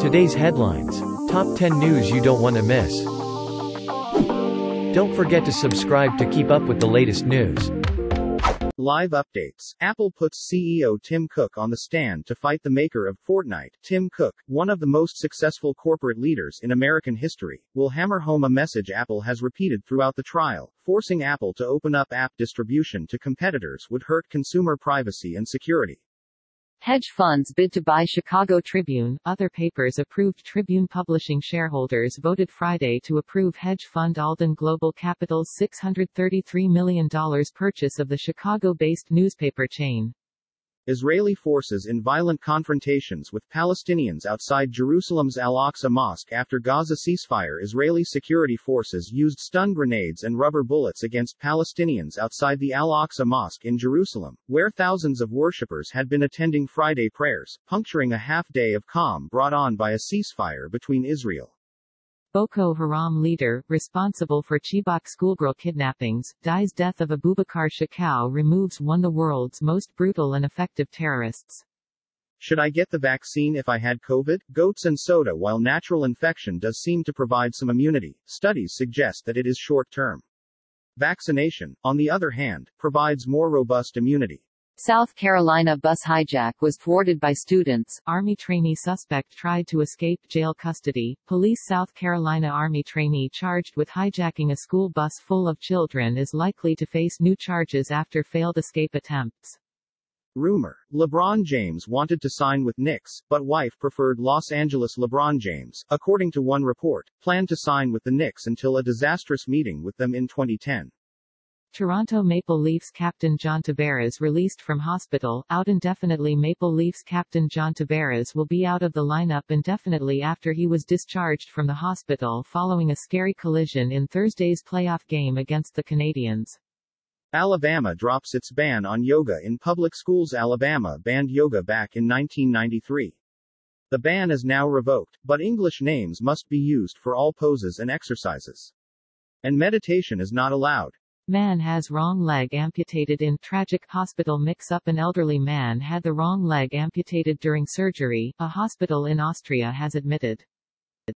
Today's headlines. Top 10 news you don't want to miss. Don't forget to subscribe to keep up with the latest news. Live updates. Apple puts CEO Tim Cook on the stand to fight the maker of Fortnite. Tim Cook, one of the most successful corporate leaders in American history, will hammer home a message Apple has repeated throughout the trial. Forcing Apple to open up app distribution to competitors would hurt consumer privacy and security. Hedge funds bid to buy Chicago Tribune. Other papers approved. Tribune Publishing shareholders voted Friday to approve hedge fund Alden Global Capital's $633 million purchase of the Chicago-based newspaper chain. Israeli forces in violent confrontations with Palestinians outside Jerusalem's Al-Aqsa Mosque after Gaza ceasefire. Israeli security forces used stun grenades and rubber bullets against Palestinians outside the Al-Aqsa Mosque in Jerusalem, where thousands of worshippers had been attending Friday prayers, puncturing a half-day of calm brought on by a ceasefire between Israel. Boko Haram leader, responsible for Chibok schoolgirl kidnappings, dies. Death of Abubakar Shekau removes one of the world's most brutal and effective terrorists. Should I get the vaccine if I had COVID? Goats and Soda. While natural infection does seem to provide some immunity, studies suggest that it is short-term. Vaccination, on the other hand, provides more robust immunity. South Carolina bus hijack was thwarted by students. Army trainee suspect tried to escape jail custody. Police. South Carolina Army trainee charged with hijacking a school bus full of children is likely to face new charges after failed escape attempts. Rumor. LeBron James wanted to sign with Knicks, but wife preferred Los Angeles. LeBron James, according to one report, planned to sign with the Knicks until a disastrous meeting with them in 2010. Toronto Maple Leafs captain John Tavares released from hospital, out indefinitely. Maple Leafs captain John Tavares will be out of the lineup indefinitely after he was discharged from the hospital following a scary collision in Thursday's playoff game against the Canadiens. Alabama drops its ban on yoga in public schools. Alabama banned yoga back in 1993. The ban is now revoked, but English names must be used for all poses and exercises. And meditation is not allowed. Man has wrong leg amputated in tragic hospital mix-up. An elderly man had the wrong leg amputated during surgery, a hospital in Austria has admitted.